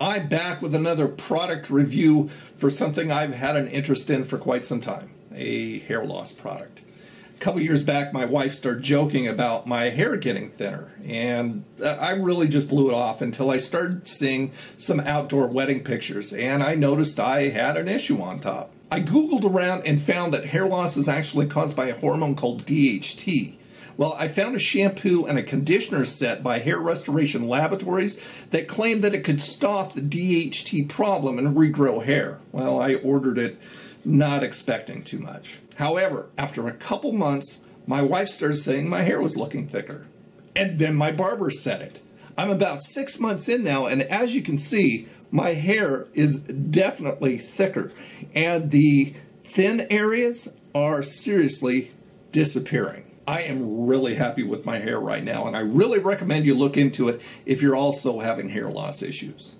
I'm back with another product review for something I've had an interest in for quite some time, a hair loss product. A couple years back, my wife started joking about my hair getting thinner, and I really just blew it off until I started seeing some outdoor wedding pictures, and I noticed I had an issue on top. I googled around and found that hair loss is actually caused by a hormone called DHT. Well, I found a shampoo and a conditioner set by Hair Restoration Laboratories that claimed that it could stop the DHT problem and regrow hair. Well, I ordered it not expecting too much. However, after a couple months, my wife started saying my hair was looking thicker. And then my barber said it. I'm about 6 months in now, and as you can see, my hair is definitely thicker. And the thin areas are seriously disappearing. I am really happy with my hair right now, and I really recommend you look into it if you're also having hair loss issues.